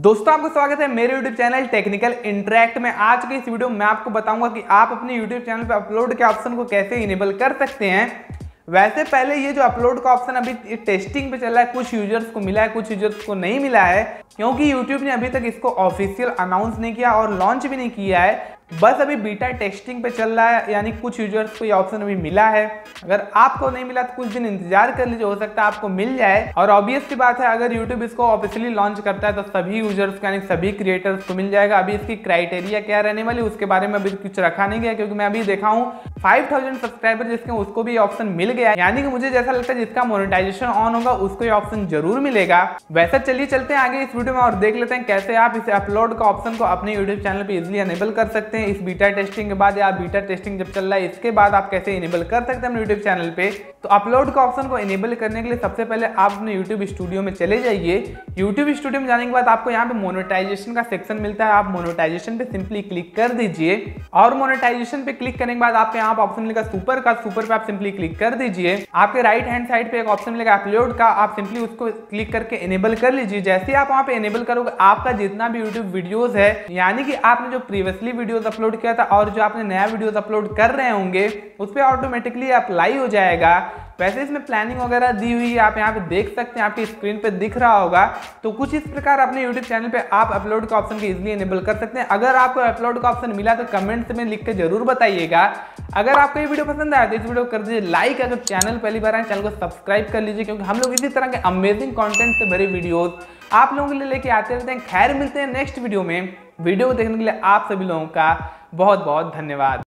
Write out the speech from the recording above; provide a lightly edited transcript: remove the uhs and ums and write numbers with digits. दोस्तों आपका स्वागत है मेरे YouTube चैनल टेक्निकल इंटरैक्ट में। आज के इस वीडियो में आपको बताऊंगा कि आप अपने YouTube चैनल पर अपलोड के ऑप्शन को कैसे इनेबल कर सकते हैं। वैसे पहले ये जो अपलोड का ऑप्शन अभी टेस्टिंग पे चल रहा है, कुछ यूजर्स को मिला है, कुछ यूजर्स को नहीं मिला है, क्योंकि YouTube ने अभी तक इसको ऑफिशियल अनाउंस नहीं किया और लॉन्च भी नहीं किया है। बस अभी बीटा टेस्टिंग पे चल रहा है, यानी कुछ यूजर्स को ये ऑप्शन अभी मिला है। अगर आपको नहीं मिला तो कुछ दिन इंतजार कर लीजिए, हो सकता है आपको मिल जाए। और ऑब्वियस सी बात है, अगर YouTube इसको ऑफिशियली लॉन्च करता है तो सभी यूजर्स को यानी सभी क्रिएटर्स को मिल जाएगा। अभी इसकी क्राइटेरिया क्या रहने वाली उसके बारे में अभी कुछ रखा नहीं गया, क्योंकि मैं अभी देखा हूँ 5000 सब्सक्राइबर जिसके उसको भी ऑप्शन मिल गया, यानी कि मुझे जैसा लगता है जिसका मोनेटाइजेशन ऑन होगा उसको ये ऑप्शन जरूर मिलेगा। वैसे चलिए चलते हैं आगे इस वीडियो में और देख लेते हैं कैसे आप इसे अपलोड का ऑप्शन को अपने YouTube चैनल पे इजीली इनेबल कर सकते हैं। इस बीटा टेस्टिंग के बाद या बीटा टेस्टिंग जब चल रहा है इसके बाद आप कैसे इनेबल कर सकते हैं अपने YouTube चैनल पे। तो अपलोड का ऑप्शन को इनेबल करने के लिए सबसे पहले आप अपने YouTube स्टूडियो में चले जाइए। YouTube स्टूडियो में जाने के बाद आपको यहाँ पे मोनेटाइजेशन का सेक्शन मिलता है, आप मोनेटाइजेशन पे सिंपली क्लिक कर दीजिए। और मोनेटाइजेशन पे क्लिक करने के बाद आपके यहाँ ऑप्शन मिलेगा सुपर का, सुपर पे आप सिंपली क्लिक कर दीजिए। आपके राइट हैंड साइड पे एक ऑप्शन मिलेगा अपलोड का, आप सिंपली उसको क्लिक करके इनेबल कर लीजिए। जैसे ही आप वहाँ पे इनेबल करोगे आपका जितना भी YouTube वीडियोस है, यानी कि आपने जो प्रीवियसली वीडियोस अपलोड किया था और जो आपने नया वीडियोस अपलोड कर रहे होंगे उस पर ऑटोमेटिकली अप्लाई हो जाएगा। वैसे इसमें प्लानिंग वगैरह दी हुई है, आप यहाँ पे देख सकते हैं, आपकी स्क्रीन पे दिख रहा होगा। तो कुछ इस प्रकार अपने YouTube चैनल पे आप अपलोड का ऑप्शन को इजीली इनेबल कर सकते हैं। अगर आपको अपलोड का ऑप्शन मिला तो कमेंट्स में लिख के जरूर बताइएगा। अगर आपको ये वीडियो पसंद आया तो इस वीडियो को कर दीजिए लाइक। अगर चैनल पहली बार आए चैनल को सब्सक्राइब कर लीजिए, क्योंकि हम लोग इसी तरह के अमेजिंग कॉन्टेंट से भरे वीडियोज आप लोगों के लिए लेके आते रहते हैं। खैर मिलते हैं नेक्स्ट वीडियो में। वीडियो को देखने के लिए आप सभी लोगों का बहुत बहुत धन्यवाद।